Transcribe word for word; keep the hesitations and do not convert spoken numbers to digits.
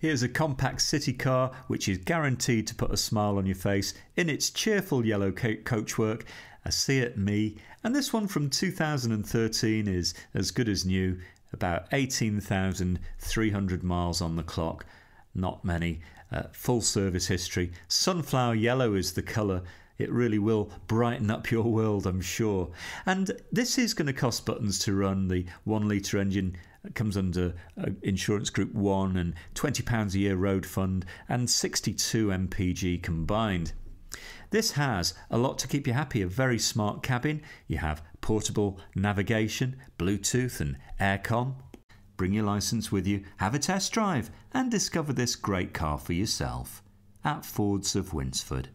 Here's a compact city car which is guaranteed to put a smile on your face in its cheerful yellow coachwork, a SEAT Mii, and this one from two thousand thirteen is as good as new, about eighteen thousand three hundred miles on the clock, not many, uh, full service history. Sunflower yellow is the colour. It really will brighten up your world, I'm sure. And this is going to cost buttons to run. The one litre engine comes under uh, insurance group one and twenty pounds a year road fund and sixty-two M P G combined. This has a lot to keep you happy, a very smart cabin. You have portable navigation, Bluetooth and aircon. Bring your licence with you, have a test drive and discover this great car for yourself at Fords of Winsford.